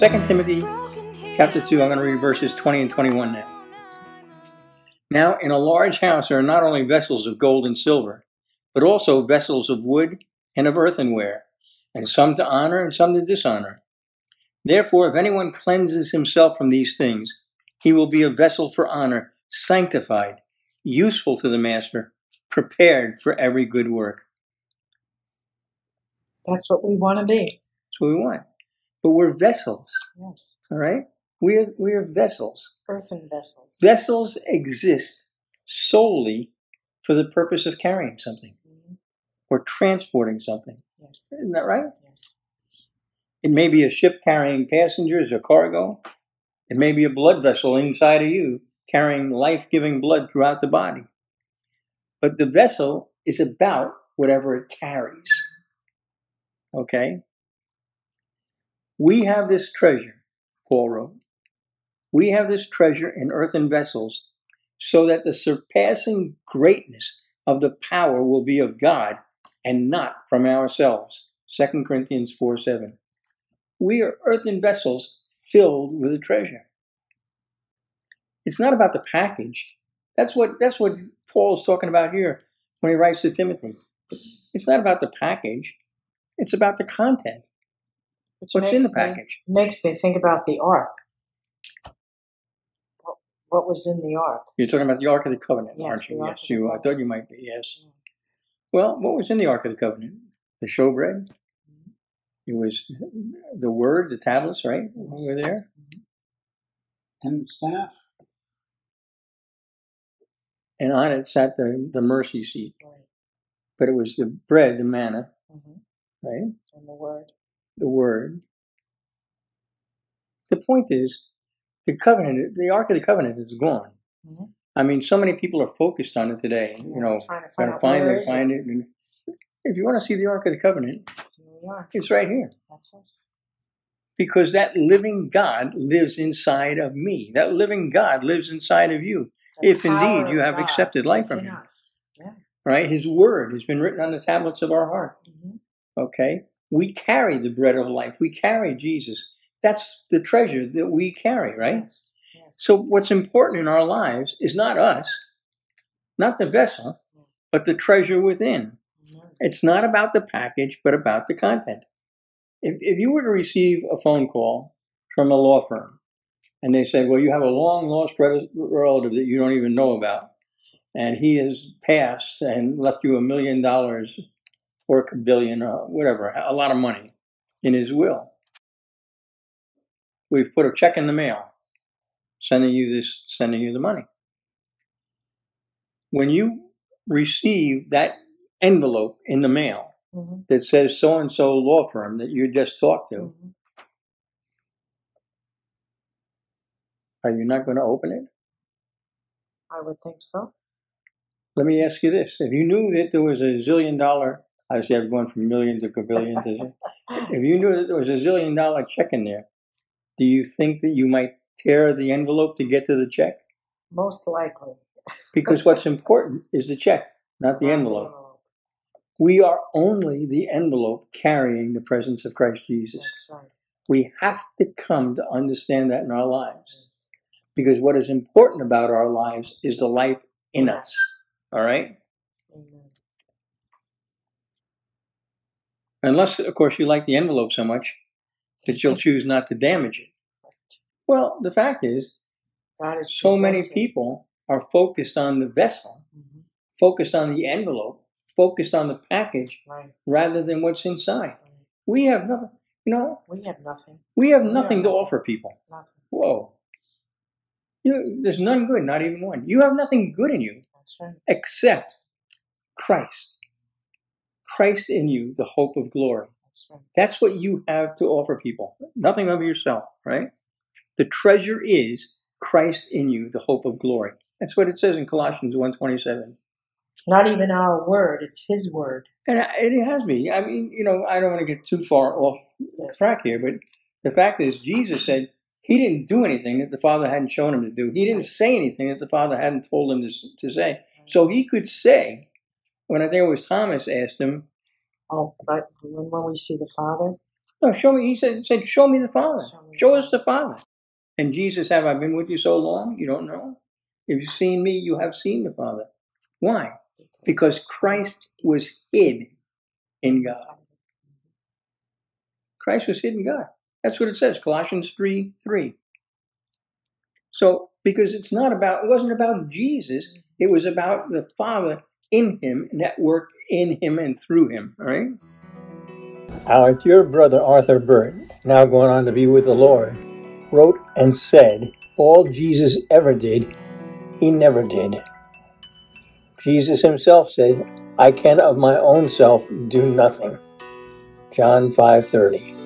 2 Timothy chapter 2, I'm going to read verses 20 and 21 now. Now, in a large house are not only vessels of gold and silver, but also vessels of wood and of earthenware, and some to honor and some to dishonor. Therefore, if anyone cleanses himself from these things, he will be a vessel for honor, sanctified, useful to the master, prepared for every good work. That's what we want to be. That's what we want. But we're vessels. Yes. All right? We're vessels. Earthen vessels. Vessels exist solely for the purpose of carrying something or transporting something. Yes. Isn't that right? Yes. It may be a ship carrying passengers or cargo. It may be a blood vessel inside of you carrying life-giving blood throughout the body. But the vessel is about whatever it carries. Okay? We have this treasure, Paul wrote. We have this treasure in earthen vessels so that the surpassing greatness of the power will be of God and not from ourselves. 2 Corinthians 4:7. We are earthen vessels filled with a treasure. It's not about the package. That's what Paul's talking about here when he writes to Timothy. It's not about the package. It's about the content. What's in the package? Makes me think about the Ark. What was in the Ark? You're talking about the Ark of the Covenant, yes, aren't you? Yes, you. I thought you might be, yes. Mm. Well, what was in the Ark of the Covenant? The showbread. Mm. It was the Word, the tablets, right? Yes. Over there. Mm. And the staff. And on it sat the mercy seat. Right. But it was the bread, the manna, right? And the Word. The Word. The point is, the covenant, the Ark of the Covenant is gone. Mm-hmm. I mean, so many people are focused on it today. You know, trying to find it. And if you want to see the Ark of the Covenant, it's right here. That's us. Because that living God lives inside of me. That living God lives inside of you. The if indeed you have accepted life from Him, yeah. Right? His Word has been written on the tablets of our heart. Mm-hmm. Okay. We carry the bread of life. We carry Jesus. That's the treasure that we carry, right? Yes, yes. So what's important in our lives is not us, not the vessel, but the treasure within. Mm-hmm. It's not about the package, but about the content. If you were to receive a phone call from a law firm, and they said, well, you have a long-lost relative that you don't even know about, and he has passed and left you $1 million or a billion, or whatever, a lot of money in his will. We've put a check in the mail, sending you the money. When you receive that envelope in the mail that says so-and-so law firm that you just talked to, are you not going to open it? I would think so. Let me ask you this. If you knew that there was a zillion-dollar obviously, I've gone from million to gabillion. If you knew that there was a zillion-dollar check in there, do you think that you might tear the envelope to get to the check? Most likely. Because what's important is the check, not the envelope. We are only the envelope carrying the presence of Christ Jesus. That's right. We have to come to understand that in our lives. Yes. Because what is important about our lives is the life in us. All right? Amen. Unless, of course, you like the envelope so much that you'll choose not to damage it. Well, the fact is, so many people are focused on the vessel, focused on the envelope, focused on the package, rather than what's inside. We have nothing. You know, we have nothing. We have nothing to offer people. Nothing. Whoa. There's none good, not even one. You have nothing good in you except Christ. Christ in you, the hope of glory. That's right. That's what you have to offer people. Nothing of yourself, right? The treasure is Christ in you, the hope of glory. That's what it says in Colossians 1:27. Not even our word, it's His word. And it has me. I mean, you know, I don't want to get too far off track here, but the fact is Jesus said He didn't do anything that the Father hadn't shown Him to do. He didn't say anything that the Father hadn't told Him to say. So He could say, when I think it was Thomas asked Him, oh, but when we see the Father? No, show me. He said, show me the Father. Show us the Father. And Jesus, have I been with you so long? You don't know? If you've seen me, you have seen the Father. Why? Because Christ was hid in God. Christ was hid in God. That's what it says, Colossians 3:3. So, because it's not about, it wasn't about Jesus. It was about the Father in him, and that worked in him and through him, all right? Our dear brother Arthur Burt, now going on to be with the Lord, wrote and said, all Jesus ever did, he never did. Jesus himself said, I can of my own self do nothing. John 5:30.